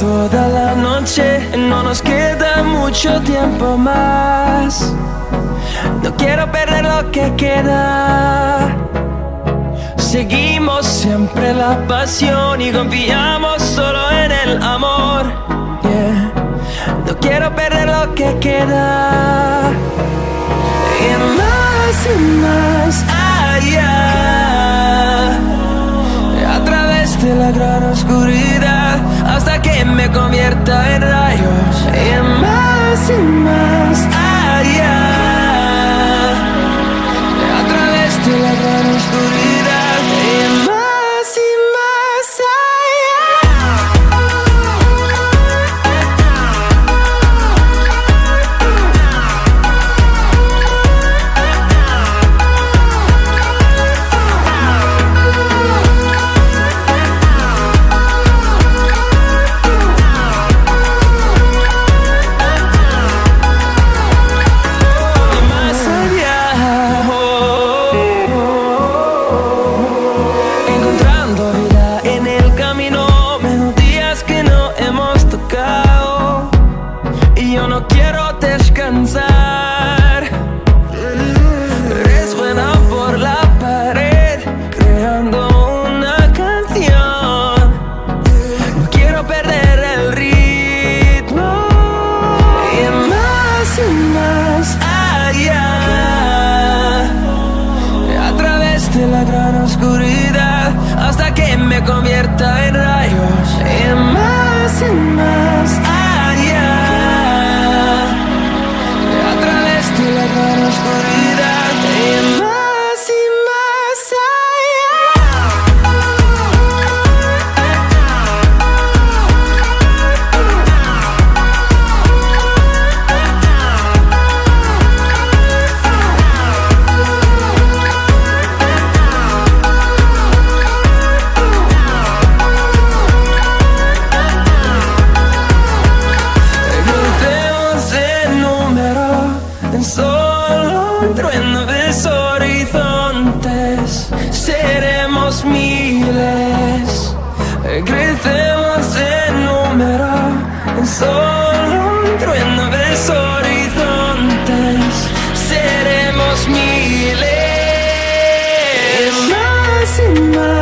toda la noche, no nos queda mucho tiempo más. No quiero perder lo que queda. Seguimos siempre la pasión y confiamos solo en el amor. Yeah. No quiero perder lo que queda. Y más allá, a través de la gran oscuridad, hasta que me convierta en rayos. Y más allá, a través de la gran oscuridad. Y más allá. Seremos miles. Y más.